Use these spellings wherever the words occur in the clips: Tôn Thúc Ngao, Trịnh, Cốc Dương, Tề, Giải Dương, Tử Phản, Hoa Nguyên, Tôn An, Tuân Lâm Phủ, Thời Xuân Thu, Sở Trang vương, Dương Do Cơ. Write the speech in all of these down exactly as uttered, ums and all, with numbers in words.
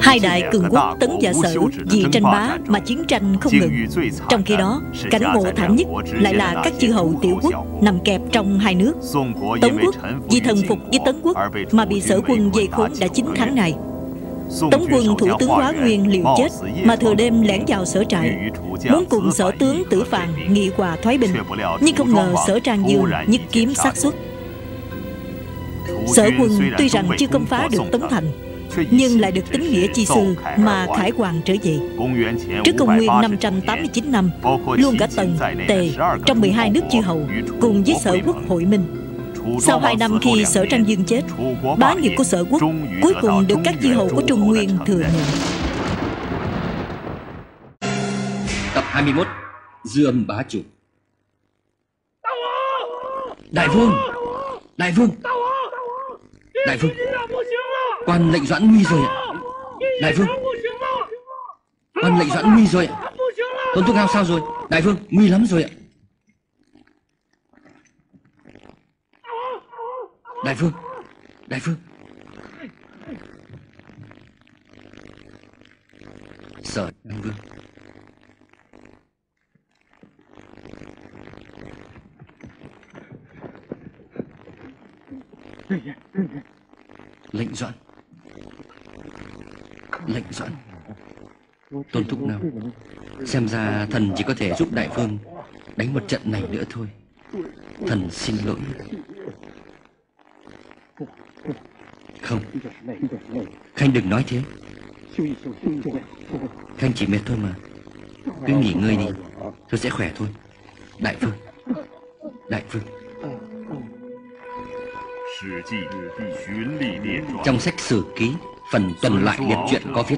Hai đại cường quốc Tấn và Sở vì tranh bá mà chiến tranh không ngừng. Trong khi đó, cảnh ngộ thảm nhất lại là các chư hầu tiểu quốc nằm kẹp trong hai nước. Tống quốc vì thần phục với Tấn quốc mà bị Sở quân vây khốn đã chín tháng này. Tống quân thủ tướng Hoa Nguyên liều chết mà thừa đêm lẻn vào Sở trại, muốn cùng Sở tướng Tử Phàn nghị hòa thoái binh, nhưng không ngờ Sở Trang Vương nhất kiếm sát xuất. Sở quân tuy rằng chưa công phá được Tấn thành, nhưng lại được tính nghĩa chi sư mà Khải Hoàng trở về. Trước công nguyên năm trăm tám mươi chín năm, luôn cả Tần, Tề trong mười hai nước chư hầu cùng với Sở quốc hội minh. Sau hai năm khi Sở Trang Vương chết, bá nghiệp của Sở quốc cuối cùng được các chư hầu của Trung Nguyên thừa nhận. Tập hai mươi mốt. Dư Âm bá chủ. Đại vương! Đại vương! Đại vương! Quan lệnh Doãn nguy rồi ạ! Đại vương! Quan lệnh Doãn nguy rồi ạ! Tôn Thúc Ngao sao rồi? Đại vương! Nguy lắm rồi ạ! Đại vương! Đại vương! Sở Trang Vương! Lệnh Doãn! Lệnh Doãn! Tôn Thúc Ngao, xem ra thần chỉ có thể giúp đại vương đánh một trận này nữa thôi. Thần xin lỗi. Không, Khanh đừng nói thế. Khanh chỉ mệt thôi mà. Cứ nghỉ ngơi đi, tôi sẽ khỏe thôi. Đại vương! Đại vương! Trong sách Sử Ký phần Tuần Lại Liệt Truyện có viết,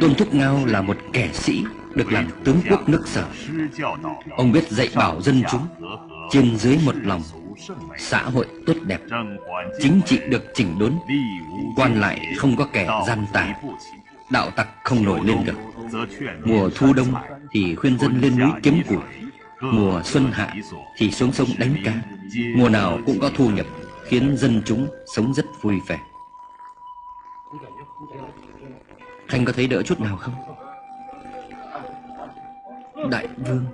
Tôn Thúc Ngao là một kẻ sĩ được làm tướng quốc nước Sở. Ông biết dạy bảo dân chúng trên dưới một lòng, xã hội tốt đẹp, chính trị được chỉnh đốn, quan lại không có kẻ gian tà, đạo tặc không nổi lên được. Mùa thu đông thì khuyên dân lên núi kiếm củi, mùa xuân hạ thì xuống sông đánh cá, mùa nào cũng có thu nhập, khiến dân chúng sống rất vui vẻ. Khanh có thấy đỡ chút nào không? Đại vương!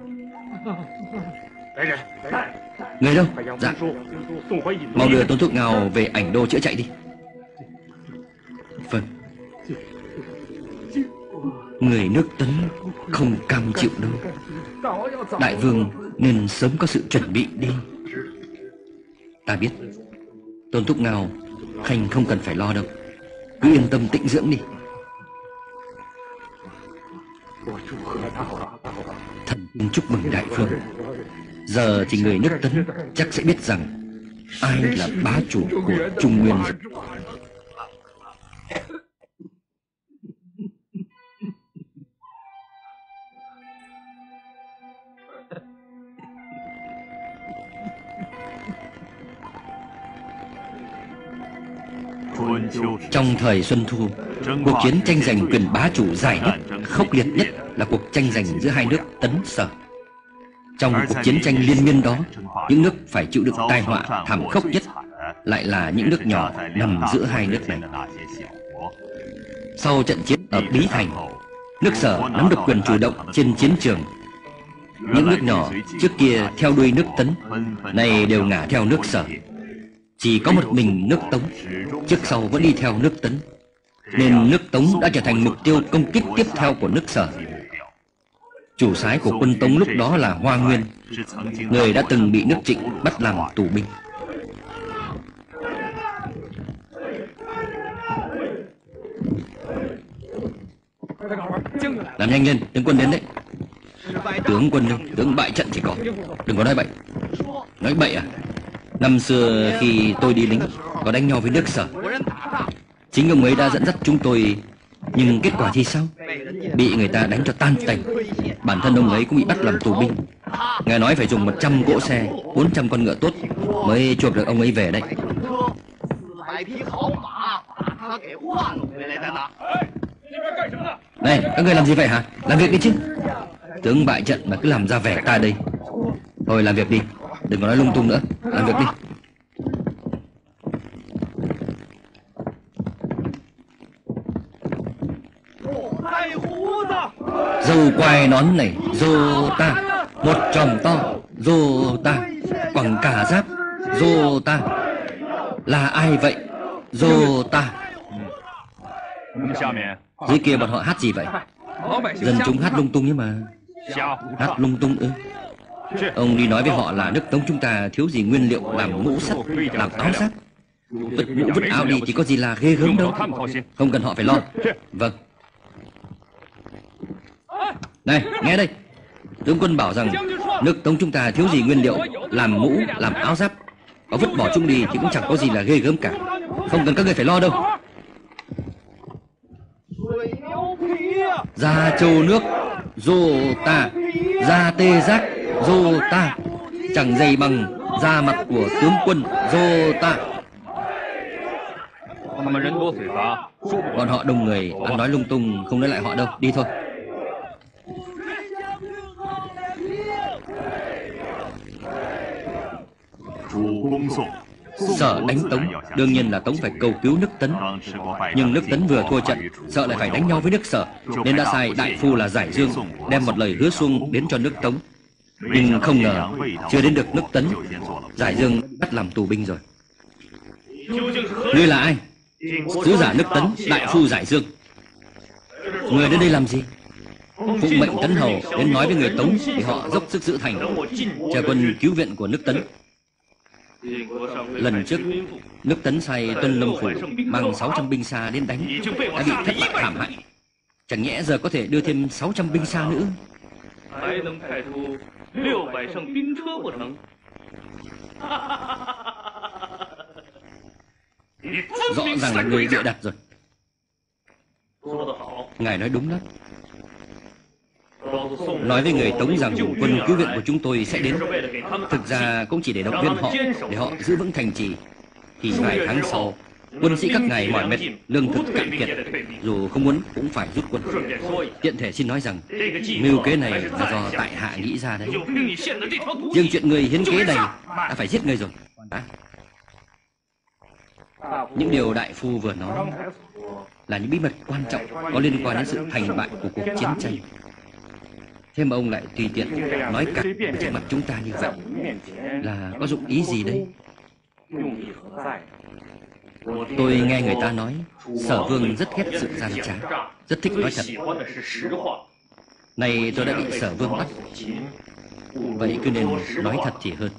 Người đâu? Dạ. Mau đưa Tôn Thúc Ngao về Ảnh Đô chữa chạy đi. Vâng. Người nước Tấn không cam chịu đâu. Đại vương nên sớm có sự chuẩn bị đi. Ta biết. Tôn Thúc Ngao, Khanh không cần phải lo đâu. Cứ yên tâm tĩnh dưỡng đi. Thần chúc mừng đại vương. Giờ thì người nước Tấn chắc sẽ biết rằng ai là bá chủ của Trung Nguyên. Trong thời Xuân Thu, cuộc chiến tranh giành quyền bá chủ dài nhất, khốc liệt nhất là cuộc tranh giành giữa hai nước Tấn Sở. Trong cuộc chiến tranh liên miên đó, những nước phải chịu đựng tai họa thảm khốc nhất lại là những nước nhỏ nằm giữa hai nước này. Sau trận chiến ở Bí Thành, nước Sở nắm được quyền chủ động trên chiến trường. Những nước nhỏ trước kia theo đuôi nước Tấn, nay đều ngả theo nước Sở. Chỉ có một mình nước Tống trước sau vẫn đi theo nước Tấn, nên nước Tống đã trở thành mục tiêu công kích tiếp theo của nước Sở. Chủ soái của quân Tống lúc đó là Hoa Nguyên, người đã từng bị nước Trịnh bắt làm tù binh. Làm nhanh lên, tướng quân đến đấy. Tướng quân đâu, tướng bại trận chỉ có. Đừng có nói bậy. Nói bậy à? Năm xưa khi tôi đi lính có đánh nhau với nước Sở. Chính ông ấy đã dẫn dắt chúng tôi, nhưng kết quả thì sao? Bị người ta đánh cho tan tành. Bản thân ông ấy cũng bị bắt làm tù binh. Nghe nói phải dùng một trăm cỗ xe, bốn trăm con ngựa tốt mới chuộc được ông ấy về đấy. Này, các người làm gì vậy hả? Làm việc đi chứ. Tướng bại trận mà cứ làm ra vẻ ta đây. Thôi làm việc đi, đừng có nói lung tung nữa. Làm việc đi. Dù quai nón này dô ta, một chồng to dô ta, quẳng cả giáp dô ta. Là ai vậy? Dô ta. Dưới kia bọn họ hát gì vậy? Dân chúng hát lung tung ấy mà. Hát lung tung ư? Ông đi nói với họ là nước Tống chúng ta thiếu gì nguyên liệu làm mũ sắt, làm áo sắt. Vứt mũ vứt áo đi chỉ có gì là ghê gớm đâu. Không cần họ phải lo. Vâng. Này, nghe đây. Tướng quân bảo rằng nước Tống chúng ta thiếu gì nguyên liệu làm mũ, làm áo giáp. Có vứt bỏ chúng đi thì cũng chẳng có gì là ghê gớm cả. Không cần các người phải lo đâu. Ra châu nước dô ta, ra tê giác dô ta, chẳng dày bằng da mặt của tướng quân dô ta. Bọn họ đông người, ăn nói lung tung, không nói lại họ đâu. Đi thôi. Sở đánh Tống, đương nhiên là Tống phải cầu cứu nước Tấn. Nhưng nước Tấn vừa thua trận, sợ lại phải đánh nhau với nước Sở, nên đã sai đại phu là Giải Dương đem một lời hứa xuông đến cho nước Tống. Nhưng không ngờ chưa đến được nước Tấn, Giải Dương bắt làm tù binh rồi. Ngươi là ai? Sứ giả nước Tấn, đại phu Giải Dương. Người đến đây làm gì? Phụng mệnh Tấn Hầu đến nói với người Tống thì họ dốc sức giữ thành, chờ quân cứu viện của nước Tấn. Lần trước, nước Tấn sai Tuân Lâm Phủ mang sáu trăm binh xa đến đánh, đã bị thất bại thảm hại. Chẳng nhẽ giờ có thể đưa thêm sáu trăm binh xa nữa? Rõ ràng là người bịa đặt rồi. Ngài nói đúng lắm. Nói với người Tống rằng quân cứu viện của chúng tôi sẽ đến, thực ra cũng chỉ để động viên họ, để họ giữ vững thành trì. Thì vài tháng sau, quân sĩ các ngài mỏi mệt, lương thực cạn kiệt, dù không muốn cũng phải rút quân. Tiện thể xin nói rằng mưu kế này là do tại hạ nghĩ ra đấy. Nhưng chuyện người hiến kế này đã phải giết người rồi. À, những điều đại phu vừa nói là những bí mật quan trọng có liên quan đến sự thành bại của cuộc chiến tranh. Thế mà ông lại tùy tiện nói cả trước mặt chúng ta như vậy, là có dụng ý gì đấy? Tôi nghe người ta nói Sở Vương rất ghét sự gian trá, rất thích nói thật. Này tôi đã bị Sở Vương bắt, vậy cứ nên nói thật thì hơn.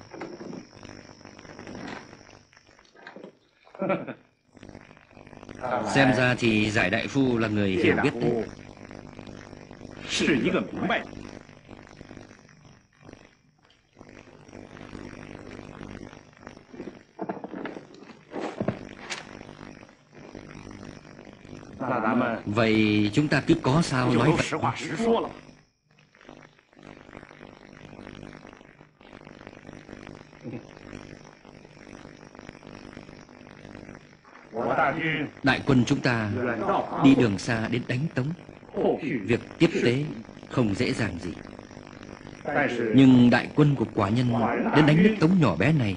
Xem ra thì Giải đại phu là người hiểu biết đấy. Vậy chúng ta cứ có sao nói vậy. Đại quân chúng ta đi đường xa đến đánh Tống, việc tiếp tế không dễ dàng gì. Nhưng đại quân của quả nhân đến đánh nước Tống nhỏ bé này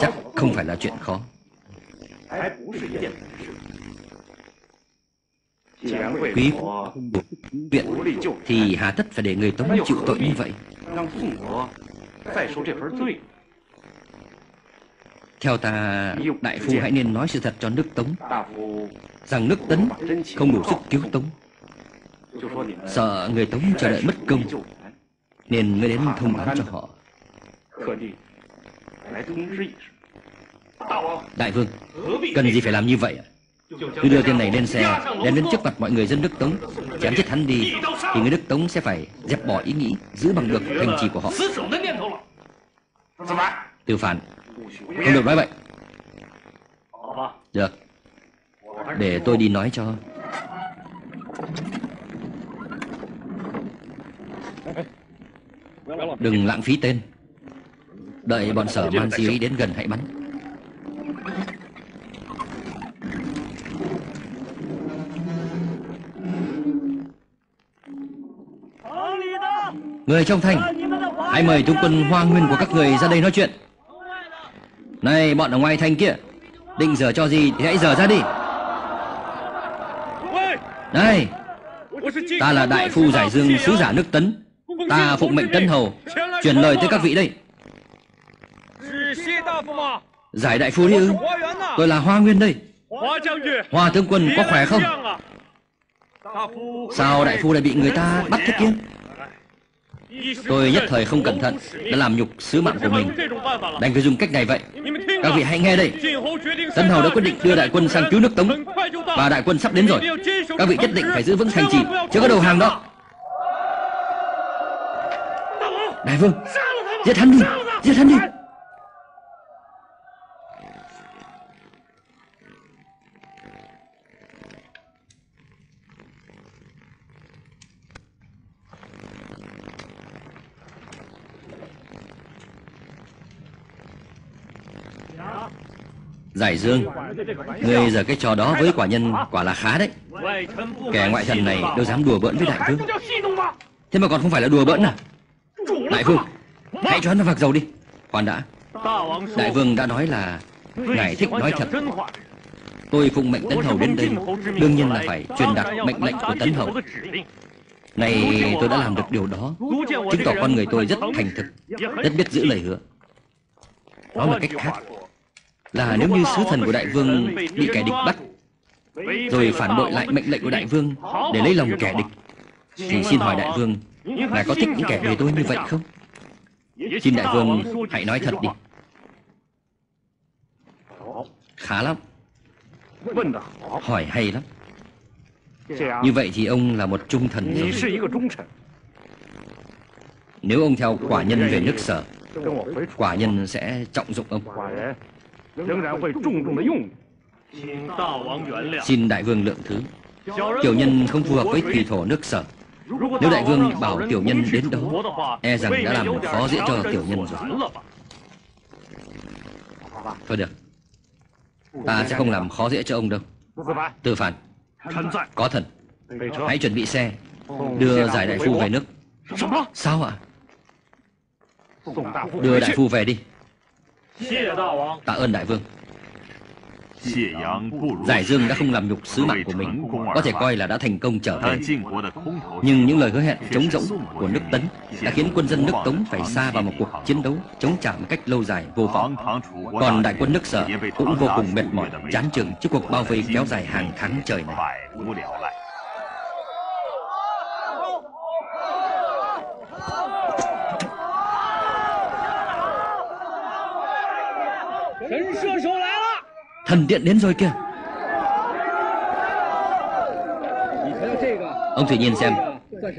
chắc không phải là chuyện khó. Quý viện thì hà tất phải để người Tống chịu tội như vậy. Theo ta, đại phu hãy nên nói sự thật cho nước Tống, rằng nước Tấn không đủ sức cứu Tống, sợ người Tống chờ đợi mất công, nên mới đến thông báo cho họ. Đại vương, cần gì phải làm như vậy ạ? Cứ đưa tên này lên xe, đem đến trước mặt mọi người dân nước Tống, chém chết hắn đi, thì người nước Tống sẽ phải dẹp bỏ ý nghĩ giữ bằng được thành trì của họ. Từ phản, không được nói vậy. Được, để tôi đi nói cho. Đừng lãng phí tên. Đợi bọn Sở Man Di đến gần hãy bắn. Người trong thành, hãy mời tướng quân Hoa Nguyên của các người ra đây nói chuyện. Này bọn ở ngoài thành kia, định giờ cho gì thì hãy giờ ra đi. Này, Ta là đại phu Giải Dương, sứ giả nước Tấn. Ta phụng mệnh Tân Hầu truyền lời tới các vị đây. Giải đại phu đi ư? Tôi là Hoa Nguyên đây. Hoa tướng quân có khỏe không? Sao đại phu lại bị người ta bắt thế kia? Tôi nhất thời không cẩn thận đã làm nhục sứ mạng của mình, đành phải dùng cách này vậy. Các vị hãy nghe đây. Tân Hầu đã quyết định đưa đại quân sang cứu nước Tống, và đại quân sắp đến rồi. Các vị nhất định phải giữ vững thành trì, chớ có đầu hàng đó. Đại vương, giết hắn đi, giết hắn đi. Giải Dương, ngươi giờ cái trò đó với quả nhân quả là khá đấy. Kẻ ngoại thần này đâu dám đùa bỡn với đại vương. Thế mà còn không phải là đùa bỡn à? Đại vương, hãy cho hắn vạc dầu đi. Khoan đã, đại vương đã nói là ngài thích nói thật. Tôi phụng mệnh Tấn Hầu đến đây, đương nhiên là phải truyền đạt mệnh lệnh của Tấn Hầu. Này, tôi đã làm được điều đó, chứng tỏ con người tôi rất thành thực, rất biết giữ lời hứa. Nói một cách khác là nếu như sứ thần của đại vương bị kẻ địch bắt, rồi phản bội lại mệnh lệnh của đại vương để lấy lòng kẻ địch, thì xin hỏi đại vương, ngài có thích những kẻ bề tôi như vậy không? Xin đại vương hãy nói thật đi. Khá lắm, hỏi hay lắm. Như vậy thì ông là một trung thần rồi. Nếu ông theo quả nhân về nước Sở, quả nhân sẽ trọng dụng ông. Xin đại vương lượng thứ. Tiểu nhân không phù hợp với thủy thổ nước Sở. Nếu đại vương bảo tiểu nhân đến đó, e rằng đã làm khó dễ cho tiểu nhân rồi. Thôi được, ta sẽ không làm khó dễ cho ông đâu. Từ phản, có thần, hãy chuẩn bị xe đưa Giải đại phu về nước. Sao ạ? Đưa đại phu về đi. Tạ ơn đại vương. Giải Dương đã không làm nhục sứ mạng của mình, có thể coi là đã thành công trở về. Nhưng những lời hứa hẹn trống rỗng của nước Tấn đã khiến quân dân nước Tống phải xa vào một cuộc chiến đấu chống trả một cách lâu dài vô vọng. Còn đại quân nước Sở cũng vô cùng mệt mỏi, chán chường trước cuộc bao vây kéo dài hàng tháng trời này. Thần điện đến rồi kìa. Ông thử nhìn xem,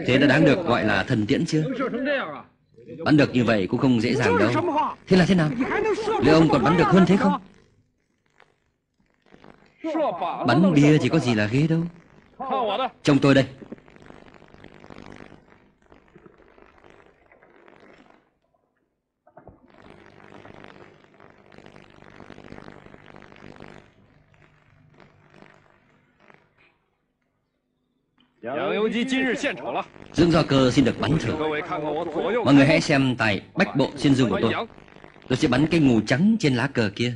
thế đã đáng được gọi là thần tiễn chưa? Bắn được như vậy cũng không dễ dàng đâu. Thế là thế nào? Liệu ông còn bắn được hơn thế không? Bắn bia thì có gì là ghê đâu. Trông tôi đây. Dương do cơ xin được bắn thử. Mọi người hãy xem tài bách bộ xuyên dương của tôi. Tôi sẽ bắn cái ngù trắng trên lá cờ kia.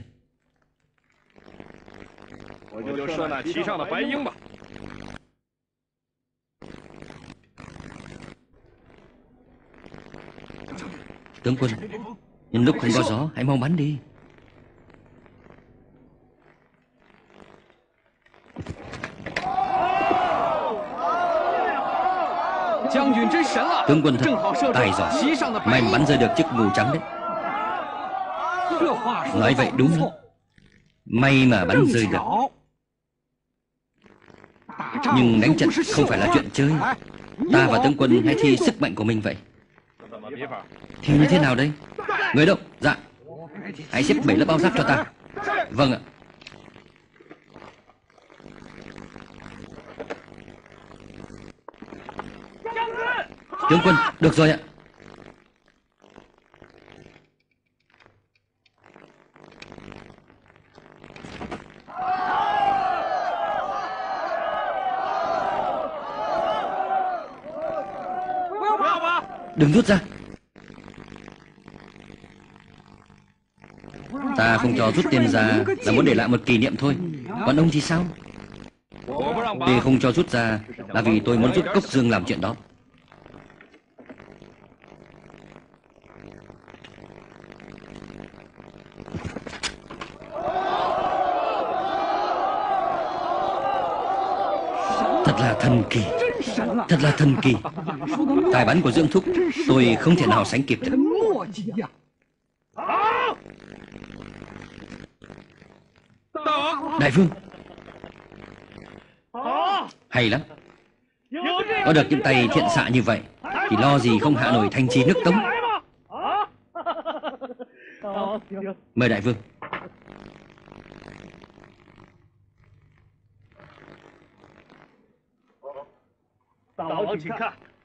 Tướng quân, nhân lúc không có gió, hãy mau bắn đi. Tướng quân thật tài giỏi, may bắn rơi được chiếc ngù trắng đấy. Nói vậy đúng lắm, may mà bắn rơi được. Nhưng đánh trận không phải là chuyện chơi. Ta và tướng quân hãy thi sức mạnh của mình vậy. Thì như thế nào đây? Người đâu? Dạ, hãy xếp bảy lớp bao giáp cho ta. Vâng ạ. Tướng quân, được rồi ạ. Đừng rút ra. Ta không cho rút tiền ra là muốn để lại một kỷ niệm thôi. Còn ông thì sao? Để không cho rút ra là vì tôi muốn giúp Cốc Dương làm chuyện đó. Thật là thần kỳ, thật là thần kỳ. Tài bắn của Dương Thúc tôi không thể nào sánh kịp được. Đại vương, hay lắm. Có được những tay thiện xạ như vậy thì lo gì không hạ nổi thành trì nước Tống. Mời đại vương.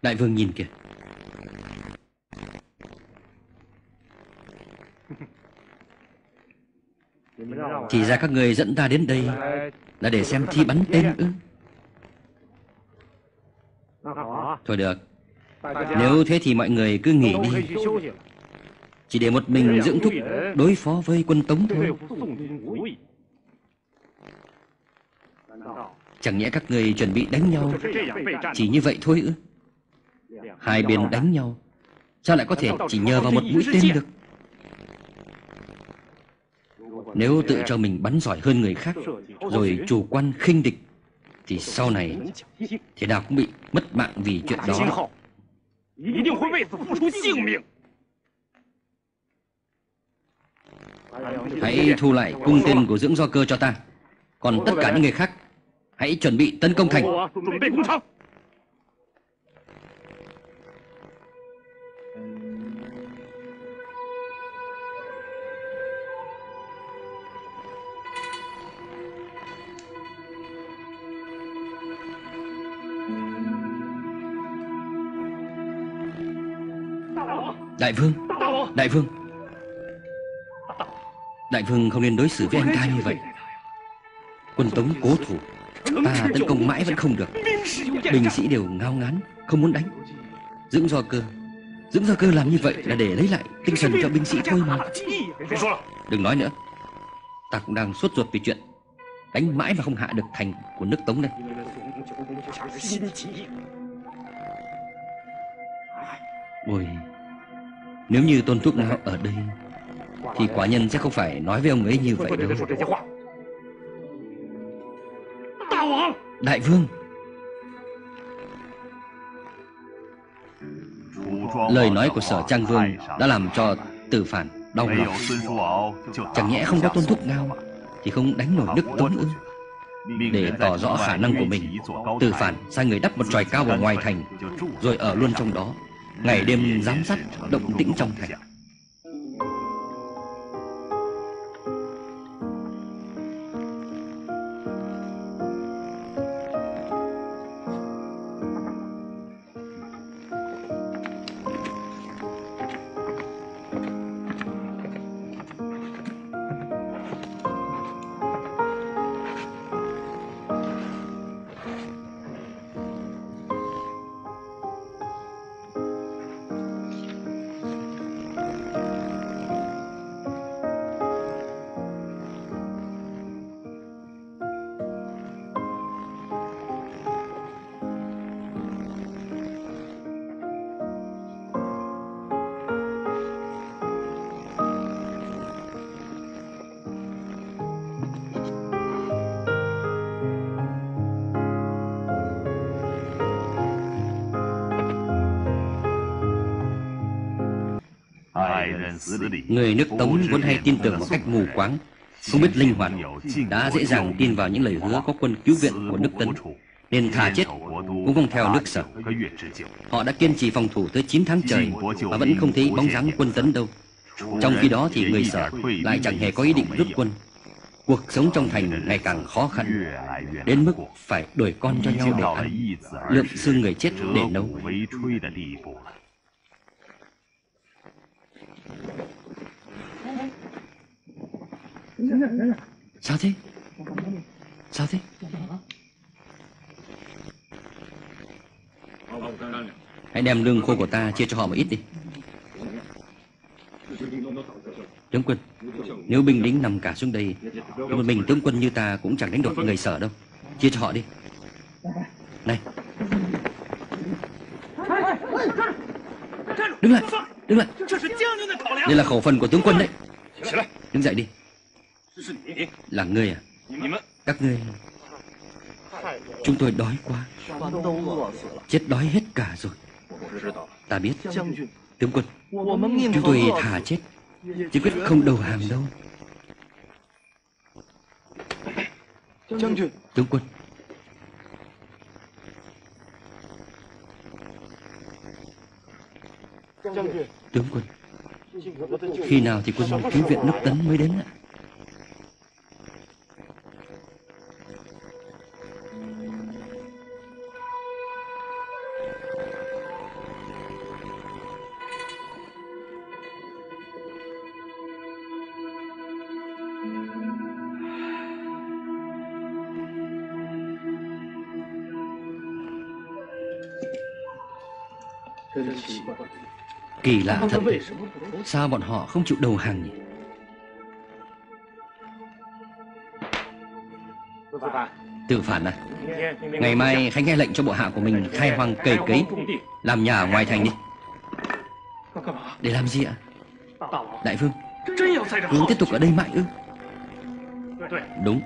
Đại vương nhìn kìa. Chỉ ra các người dẫn ta đến đây là để xem thi bắn tên ư? Thôi được, nếu thế thì mọi người cứ nghỉ đi. Chỉ để một mình dưỡng thúc đối phó với quân Tống thôi. Chẳng nhẽ các người chuẩn bị đánh nhau chỉ như vậy thôi ư? Hai bên đánh nhau sao lại có thể chỉ nhờ vào một mũi tên được? Nếu tự cho mình bắn giỏi hơn người khác rồi chủ quan khinh địch thì sau này thế nào cũng bị mất mạng vì chuyện đó. Hãy thu lại cung tên của Dưỡng Do Cơ cho ta. Còn tất cả những người khác hãy chuẩn bị tấn công thành. Đại vương, đại vương, đại vương không nên đối xử với anh ta như vậy. Quân Tống cố thủ, ta tấn công mãi vẫn không được. Binh sĩ đều ngao ngán, không muốn đánh. Dưỡng Do Cơ, Dưỡng Do Cơ làm như vậy là để lấy lại tinh thần cho binh sĩ thôi mà. Đừng nói nữa, ta cũng đang sốt ruột vì chuyện đánh mãi mà không hạ được thành của nước Tống đây. Ôi, nếu như Tôn Thúc Ngao ở đây thì quả nhân sẽ không phải nói với ông ấy như vậy đâu. Đại vương, lời nói của Sở Trang Vương đã làm cho Tử Phản đau lòng. Chẳng nhẽ không có Tôn Thúc Ngao thì không đánh nổi nước Tống ư? Để tỏ rõ khả năng của mình, Tử Phản sai người đắp một chòi cao ở ngoài thành rồi ở luôn trong đó, ngày đêm giám sát động tĩnh trong thành. Người nước Tống vốn hay tin tưởng một cách mù quáng, không biết linh hoạt, đã dễ dàng tin vào những lời hứa có quân cứu viện của nước Tấn, nên thà chết cũng không theo nước Sở. Họ đã kiên trì phòng thủ tới chín tháng trời mà vẫn không thấy bóng dáng quân Tấn đâu. Trong khi đó thì người Sở lại chẳng hề có ý định rút quân. Cuộc sống trong thành ngày càng khó khăn, đến mức phải đổi con cho nhau để ăn, lượm xương người chết để nấu. Sao thế? Sao thế? Hãy đem lương khô của ta chia cho họ một ít đi. Tướng quân, nếu binh lính nằm cả xuống đây, một mình tướng quân như ta cũng chẳng đánh đột người Sở đâu. Chia cho họ đi. Này, Đứng lại, đứng lại. Đây là khẩu phần của tướng quân đấy. Đứng dậy đi. Là ngươi à? Các ngươi... Chúng tôi đói quá, chết đói hết cả rồi. Ta biết, tướng quân, chúng tôi thà chết chứ quyết không đầu hàng đâu. Tướng quân, tướng quân, khi nào thì quân cứu viện nước Tấn mới đến ạ? Kỳ lạ thật, sao bọn họ không chịu đầu hàng nhỉ? Tử Phản à, ngày mai hãy nghe lệnh cho bộ hạ của mình khai hoang cày cấy, làm nhà ở ngoài thành đi. Để làm gì ạ? Đại vương, vương tiếp tục ở đây mãi ư? Đúng.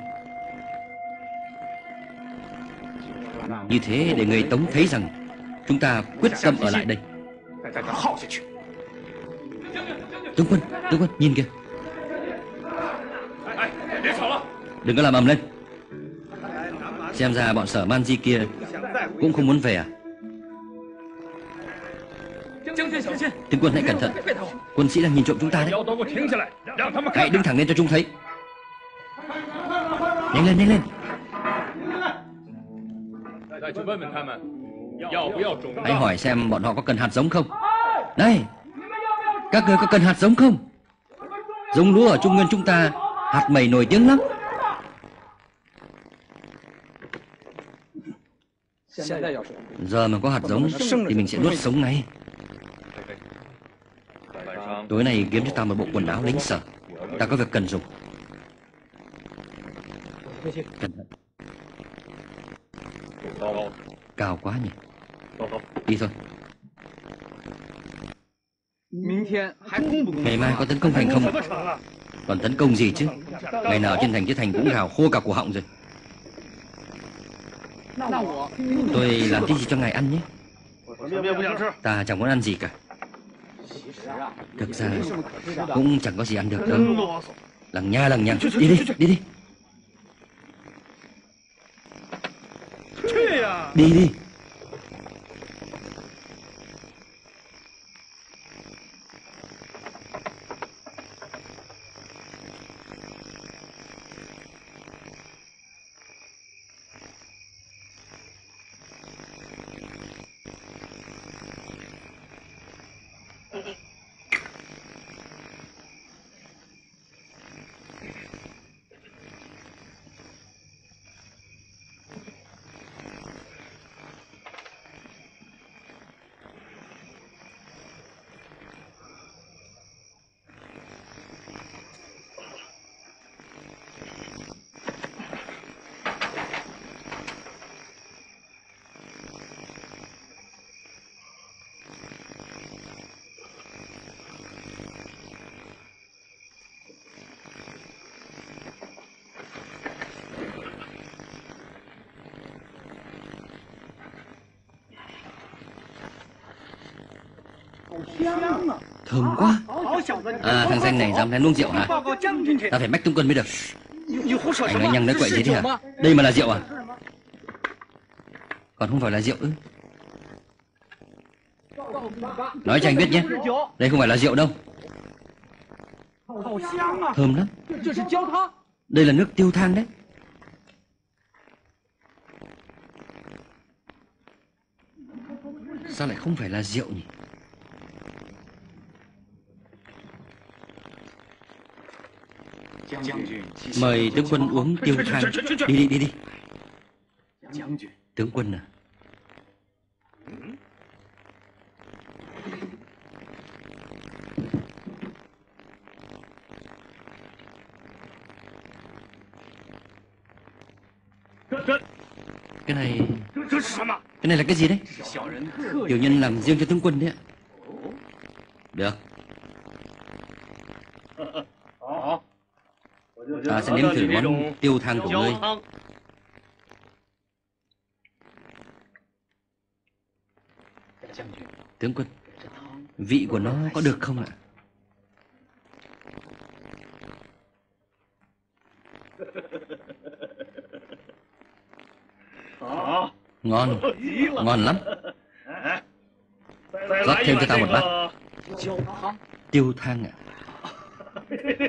Như thế để người Tống thấy rằng chúng ta quyết tâm ở lại đây. Tướng quân, tướng quân, nhìn kìa. Đừng có làm ầm lên. Xem ra bọn Sở Man Di kia cũng không muốn về à? Tướng quân hãy cẩn thận, quân sĩ đang nhìn trộm chúng ta đấy. Hãy đứng thẳng lên cho chúng thấy. Nhanh lên, nhanh lên. Hãy hỏi xem bọn họ có cần hạt giống không. Đây, các người có cần hạt giống không? Giống lúa ở Trung Nguyên chúng ta, hạt mày nổi tiếng lắm. Giờ mà có hạt giống thì mình sẽ nuốt sống ngay. Tối nay kiếm cho ta một bộ quần áo lính Sở, ta có việc cần dùng. Cẩn thận. Cao quá nhỉ. Đi thôi. Ngày mai có tấn công thành không? Còn tấn công gì chứ? Ngày nào trên thành chiếc thành cũng gào khô cả cổ họng rồi. Tôi làm cái gì cho ngài ăn nhé? Ta chẳng muốn ăn gì cả. Thực ra cũng chẳng có gì ăn được đâu. Lằng nha lằng nhằng. Đi đi, đi đi. Đi đi. Thơm quá. À, thằng danh này dám lén uống rượu hả? Ta phải mách tướng quân mới được. Anh nói nhăng nói quậy gì thế hả? Đây mà là rượu à? Còn không phải là rượu ư? Nói cho anh biết nhé, đây không phải là rượu đâu. Thơm lắm. Đây là nước tiêu thang đấy. Sao lại không phải là rượu nhỉ? Mời tướng quân uống tiêu thang. Đi đi đi đi. Tướng quân à, cái này, cái này là cái gì đấy? Tiểu nhân làm riêng cho tướng quân đấy ạ. Được. Ta sẽ nếm thử món tiêu thang của ngươi. Tướng quân, vị của nó có được không ạ? Ngon, ngon lắm. Rót thêm cho ta một bát. Tiêu thang ạ.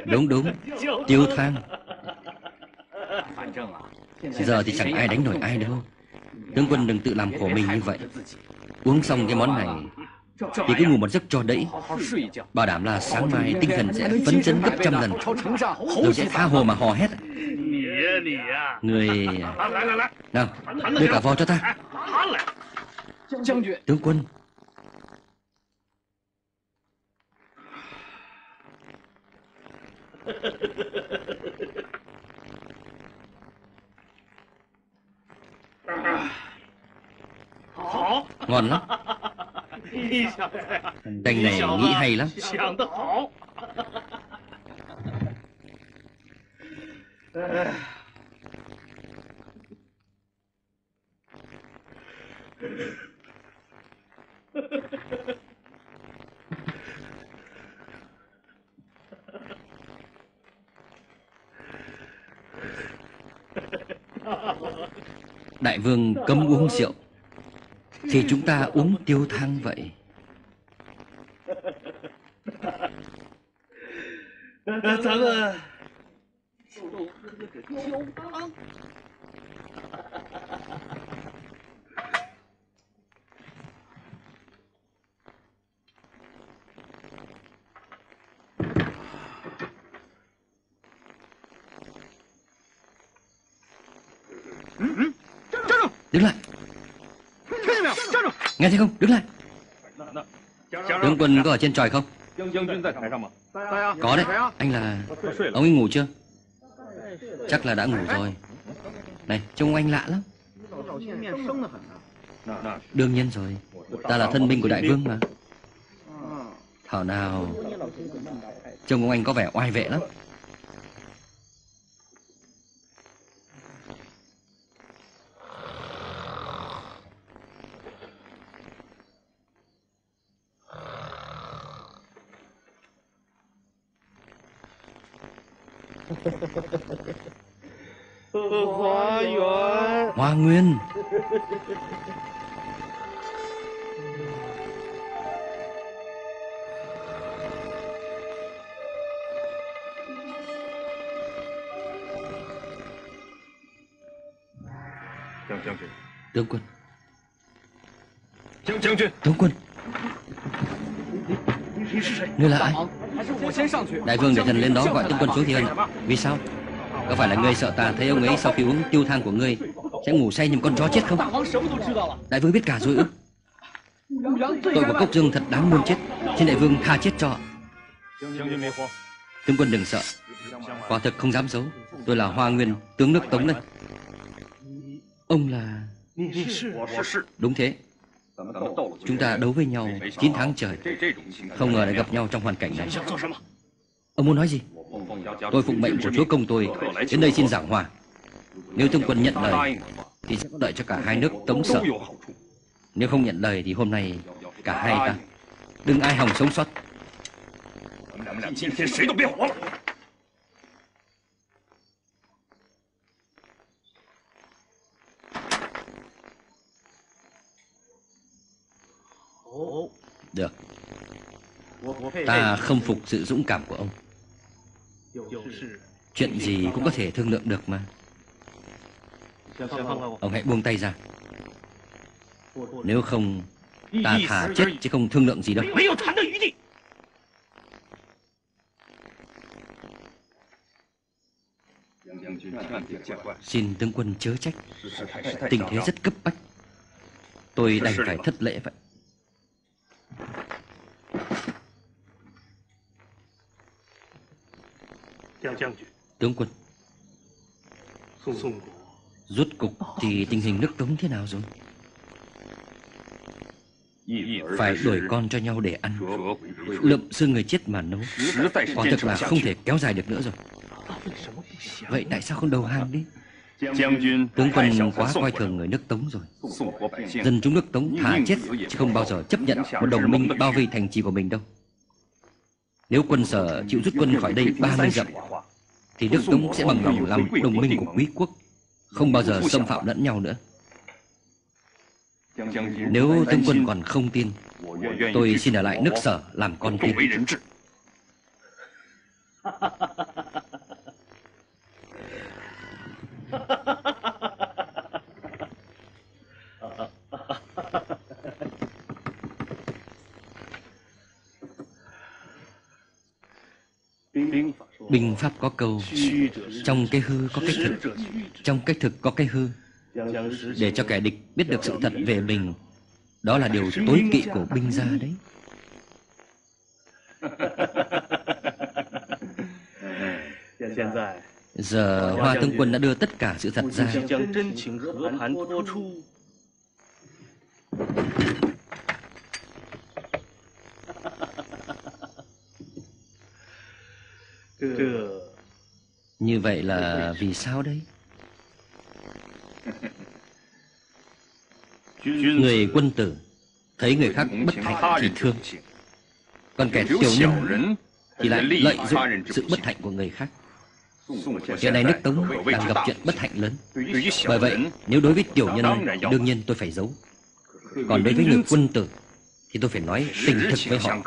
Đúng đúng, tiêu thang. Giờ thì chẳng ai đánh nổi ai đâu. Tướng quân đừng tự làm khổ mình như vậy. Uống xong cái món này thì cứ ngủ một giấc cho đẫy. Bảo đảm là sáng mai tinh thần sẽ phấn chấn gấp trăm lần, rồi sẽ tha hồ mà hò hét. Người... Nào, đưa cả vò cho ta. Tướng quân, ngon lắm. Canh này nghĩ hay lắm. Đại vương cấm uống rượu thì chúng ta uống tiêu thang vậy. Đứng lại. Nghe thấy không? Đứng lại. Tướng quân có ở trên trời không? Có đấy. Anh là... Ông ấy ngủ chưa? Chắc là đã ngủ rồi. Này, trông anh lạ lắm. Đương nhiên rồi. Ta là thân binh của đại vương mà. Thảo nào, trông ông anh có vẻ oai vệ lắm. Hoa Nguyên. Tướng quân, tướng quân, ngươi là ai? Đại vương để thần lên đó gọi tướng quân xuống thì hơn. Vì sao? Có phải là ngươi sợ ta thấy ông ấy sau khi uống tiêu thang của ngươi sẽ ngủ say như con chó chết không? Đại vương biết cả rồi ư? Tội của Cốc Dương thật đáng muôn chết. Xin đại vương tha chết cho. Tướng quân đừng sợ. Quả thực không dám giấu, tôi là Hoa Nguyên, tướng nước Tống đây. Ông là... Đúng thế. Chúng ta đấu với nhau chín tháng trời, không ngờ lại gặp nhau trong hoàn cảnh này. Ông muốn nói gì? Tôi phụng mệnh của chúa công tôi đến đây xin giảng hòa. Nếu tướng quân nhận lời thì sẽ có lợi cho cả hai nước Tống Sở. Nếu không nhận lời thì hôm nay cả hai ta đừng ai hòng sống sót. Được. Ta khâm phục sự dũng cảm của ông. Chuyện gì cũng có thể thương lượng được mà. Ông hãy buông tay ra. Nếu không, ta thả chết chứ không thương lượng gì đâu. Xin tướng quân chớ trách. Tình thế rất cấp bách, tôi đành phải thất lễ vậy. Tướng quân, rốt cục thì tình hình nước Tống thế nào rồi? phải đổi con cho nhau để ăn. Lượm xương người chết mà nấu, quả thực là không thể kéo dài được nữa rồi. Vậy tại sao không đầu hàng đi? Tướng quân quá coi thường người nước Tống rồi. Dân chúng nước Tống thà chết chứ không bao giờ chấp nhận một đồng minh bao vây thành trì của mình đâu. Nếu quân Sở chịu rút quân khỏi đây ba mươi dặm thì nước Tống sẽ bằng lòng làm đồng minh của quý quốc, không bao giờ xâm phạm lẫn nhau nữa. Nếu tướng quân còn không tin, tôi xin ở lại nước Sở làm con tin. Binh pháp có câu, trong cái hư có cái thực, trong cái thực có cái hư. Để cho kẻ địch biết được sự thật về mình, đó là điều tối kỵ của binh gia đấy. Giờ Hoa tướng quân đã đưa tất cả sự thật ra. Như vậy là vì sao đấy? Người quân tử thấy người khác bất hạnh thì thương, còn kẻ tiểu nhân thì lại lợi dụng sự bất hạnh của người khác. Hiện nay nước Tống đang gặp chuyện bất hạnh lớn. Bởi vậy nếu đối với tiểu nhân, đương nhiên tôi phải giấu. Còn đối với người quân tử thì tôi phải nói tình thực với họ.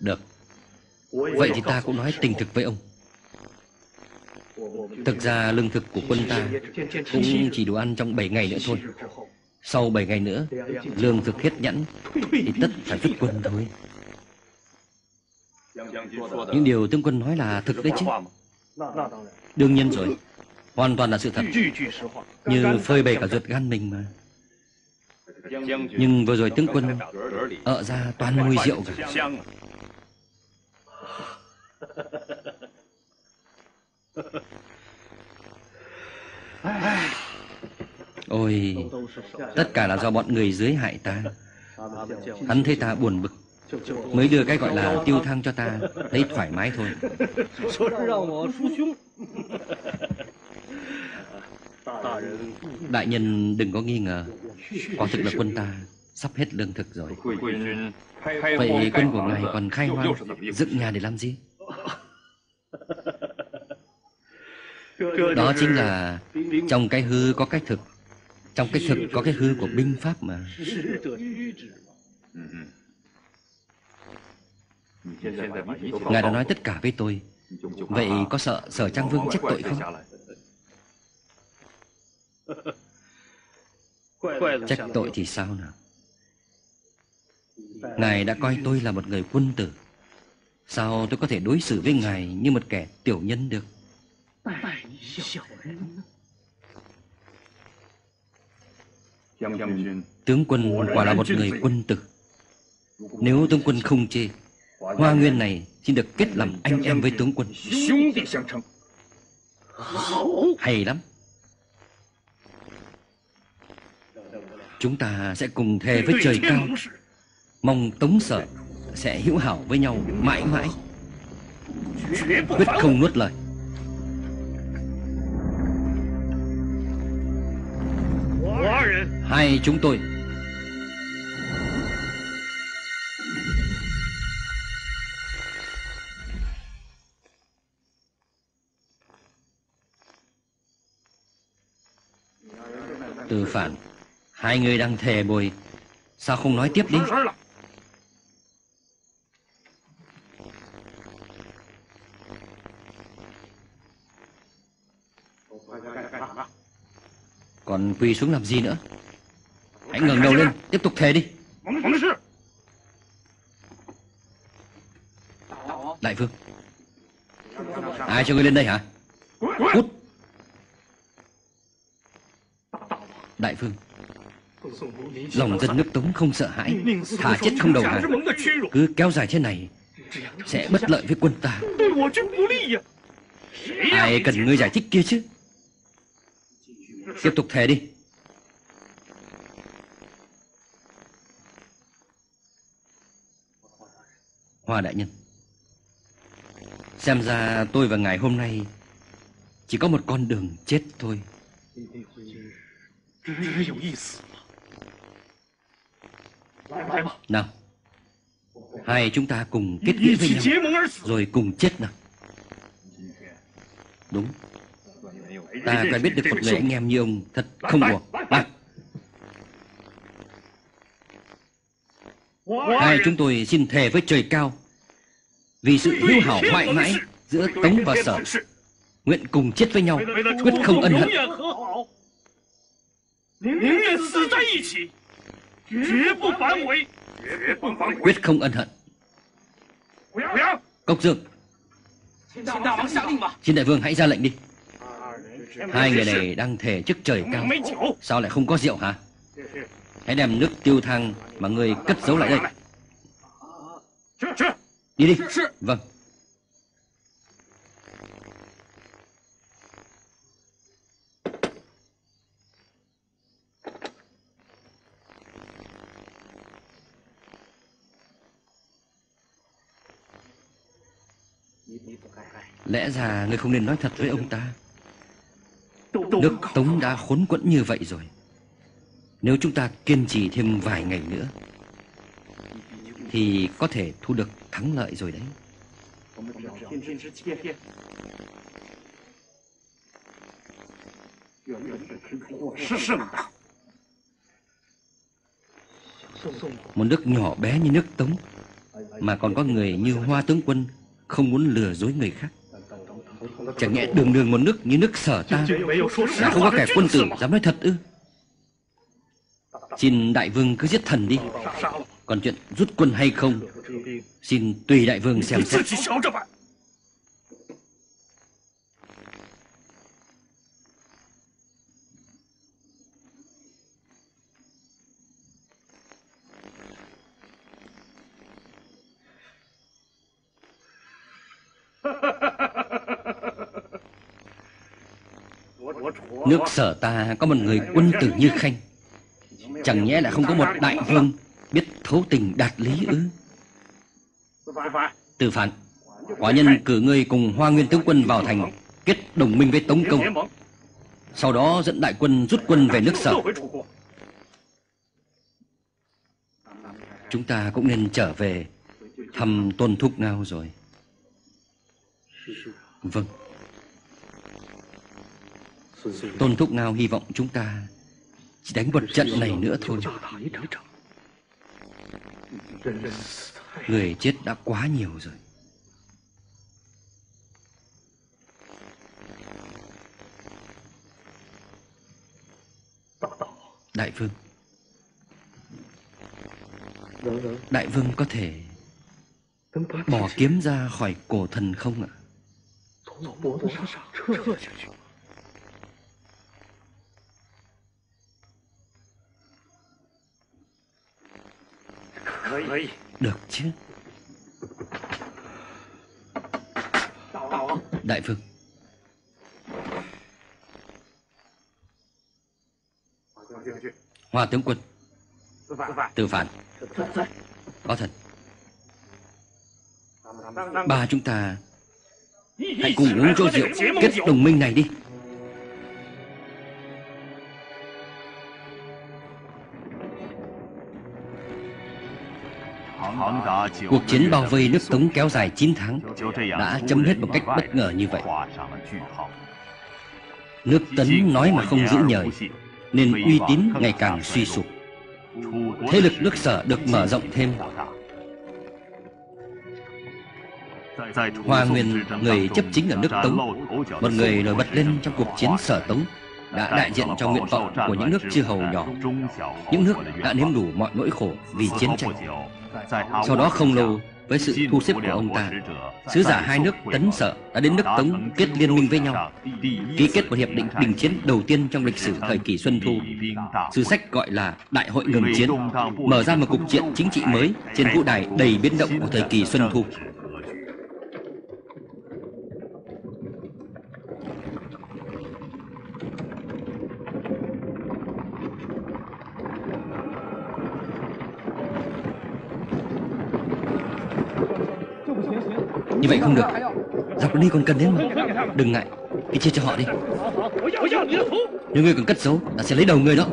Được, vậy thì ta cũng nói tình thực với ông. Thực ra lương thực của quân ta cũng chỉ đủ ăn trong bảy ngày nữa thôi. Sau bảy ngày nữa, lương thực hết nhẵn thì tất phải rút quân thôi. Những điều tướng quân nói là thực đấy chứ? Đương nhiên rồi, hoàn toàn là sự thật, như phơi bày cả ruột gan mình mà. Nhưng vừa rồi tướng quân ợ ra toàn mùi rượu cả. Ôi, tất cả là do bọn người dưới hại ta. Hắn thấy ta buồn bực, mới đưa cái gọi là tiêu thang cho ta thấy thoải mái thôi. Đại nhân đừng có nghi ngờ, quả thực là quân ta sắp hết lương thực rồi. Vậy quân của ngài còn khai hoang dựng nhà để làm gì? Đó chính là trong cái hư có cái thực, trong cái thực có cái hư của binh pháp mà. Ngài đã nói tất cả với tôi, vậy có sợ Sở Trang Vương trách tội không? Trách tội thì sao nào? Ngài đã coi tôi là một người quân tử, sao tôi có thể đối xử với ngài như một kẻ tiểu nhân được? Tướng quân quả là một người quân tử. Nếu tướng quân không chê, Hoa Nguyên này xin được kết làm anh em với tướng quân. Hay lắm, chúng ta sẽ cùng thề với trời cao, mong Tống Sở sẽ hữu hảo với nhau mãi mãi, quyết không nuốt lời. Hai chúng tôi Từ phản, hai người đang thề bồi, sao không nói tiếp đi? Còn quỳ xuống làm gì nữa? Hãy ngẩng đầu lên, tiếp tục thề đi. Đại vương, ai cho ngươi lên đây hả? Cút! Đại vương, Lòng dân nước Tống không sợ hãi, thà chết không đầu hàng. Cứ kéo dài thế này sẽ bất lợi với quân ta. Ai cần ngươi giải thích kia chứ? Tiếp tục thề đi. Hoa đại nhân, xem ra tôi và ngài hôm nay chỉ có một con đường chết thôi. Nào, hai chúng ta cùng kết nghĩa với nhau, rồi cùng chết nào. Đúng, ta phải biết được một người anh em như ông thật không được. Hai chúng tôi xin thề với trời cao, vì sự hữu hảo mãi mãi giữa Tống và Sở, nguyện cùng chết với nhau, quyết không ân hận. Quyết không ân hận. Cốc Dương, xin đại vương hãy ra lệnh đi. Hai người này đang thề trước trời cao, sao lại không có rượu hả? Hãy đem nước tiêu thang mà người cất giấu lại đây. Đi đi. Vâng. Lẽ ra ngươi không nên nói thật với ông ta. Nước Tống đã khốn quẫn như vậy rồi, nếu chúng ta kiên trì thêm vài ngày nữa thì có thể thu được thắng lợi rồi đấy. Một nước nhỏ bé như nước Tống mà còn có người như Hoa tướng quân không muốn lừa dối người khác, chẳng nhẽ đường đường một nước như nước Sở ta đã không có kẻ quân tử dám nói thật ư? Xin đại vương cứ giết thần đi, còn chuyện rút quân hay không xin tùy đại vương xem xét. Nước Sở ta có một người quân tử như Khanh, chẳng nhẽ là không có một đại vương biết thấu tình đạt lý ư? Từ Phản, quả nhân cử ngươi cùng Hoa Nguyên tướng quân vào thành kết đồng minh với Tống công, sau đó dẫn đại quân rút quân về nước Sở. Chúng ta cũng nên trở về thăm Tôn Thúc Ngao rồi. Vâng. Tôn Thúc Ngao hy vọng chúng ta chỉ đánh một trận này nữa thôi. Người chết đã quá nhiều rồi. Đại vương, đại vương có thể bỏ kiếm ra khỏi cổ thần không ạ? Được chứ. Đại vương, Hoa tướng quân, Từ Phản, có thật, ba chúng ta hãy cùng uống chén rượu kết đồng minh này đi. Cuộc chiến bao vây nước Tống kéo dài chín tháng đã chấm hết một cách bất ngờ như vậy. Nước Tấn nói mà không giữ nhời, nên uy tín ngày càng suy sụp. Thế lực nước Sở được mở rộng thêm. Hoa Nguyên, người chấp chính ở nước Tống, một người nổi bật lên trong cuộc chiến Sở Tống, đã đại diện cho nguyện vọng của những nước chư hầu nhỏ, những nước đã nếm đủ mọi nỗi khổ vì chiến tranh. Sau đó không lâu, với sự thu xếp của ông ta, sứ giả hai nước Tấn Sở đã đến nước Tống kết liên minh với nhau, ký kết một hiệp định đình chiến đầu tiên trong lịch sử thời kỳ Xuân Thu, sử sách gọi là Đại hội ngừng chiến, mở ra một cục diện chính trị mới trên vũ đài đầy biến động của thời kỳ Xuân Thu. Như vậy không được, dọc đi còn cần đến mà. Đừng ngại, cứ chia cho họ đi. Nếu ngươi còn cất giấu, ta sẽ lấy đầu ngươi đó.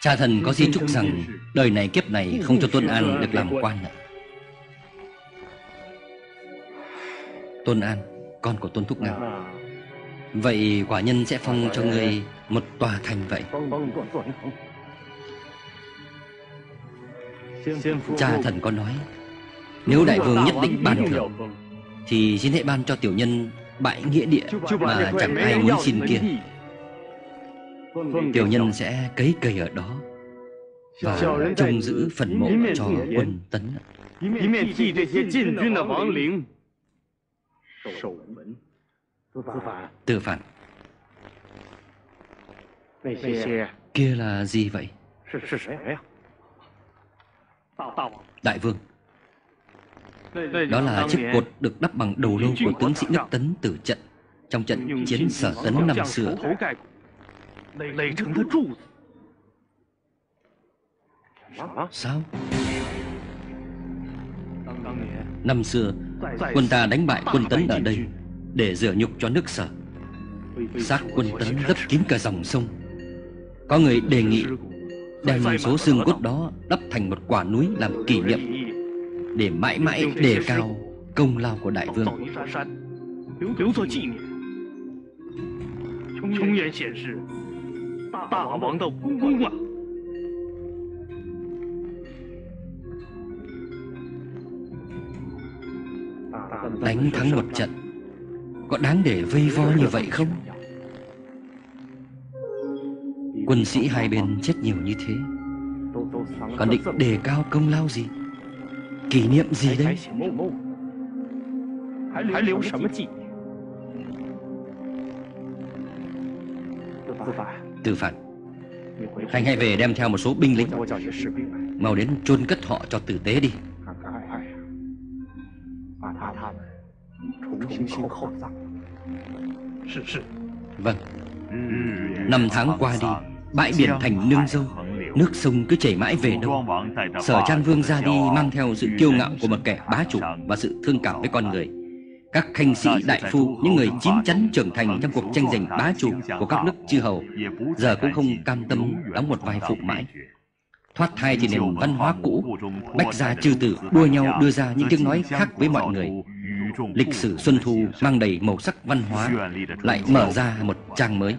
Cha thần có di chúc rằng đời này kiếp này không cho Tôn An được làm quan nữa. Tôn An, con của Tôn Thúc Ngao. Vậy quả nhân sẽ phong cho ngươi một tòa thành vậy. Cha thần có nói, nếu đại vương nhất định ban thưởng thì xin hãy ban cho tiểu nhân bãi nghĩa địa mà chẳng ai muốn xin kia. Tiểu nhân sẽ cấy cây ở đó và trông giữ phần mộ cho quân Tấn. Tự phản. Kia là gì vậy? Đại vương. Đó là chiếc cột được đắp bằng đầu lâu của tướng sĩ nước Tấn tử trận trong trận chiến Sở Tấn năm xưa. Sao? Năm xưa, quân ta đánh bại quân Tấn ở đây để rửa nhục cho nước Sở. Xác quân Tấn lấp kín cả dòng sông. Có người đề nghị đem số xương cốt đó đắp thành một quả núi làm kỷ niệm, để mãi mãi đề cao công lao của đại vương. Đánh thắng một trận có đáng để vây vo như vậy không? Quân sĩ hai bên chết nhiều như thế, còn định đề cao công lao gì, kỷ niệm gì đấy? Từ phản, anh hãy về đem theo một số binh lính, mau đến chôn cất họ cho tử tế đi. Vâng. Năm tháng qua đi, bãi biển thành nương dâu, nước sông cứ chảy mãi về đâu. Sở Trang Vương ra đi mang theo sự kiêu ngạo của một kẻ bá chủ và sự thương cảm với con người. Các khanh sĩ đại phu, những người chín chắn trưởng thành trong cuộc tranh giành bá chủ của các nước chư hầu, giờ cũng không cam tâm đóng một vai phụ mãi. Thoát thai thì nền văn hóa cũ, bách gia chư tử đua nhau đưa ra những tiếng nói khác với mọi người. Lịch sử Xuân Thu mang đầy màu sắc văn hóa lại mở ra một trang mới.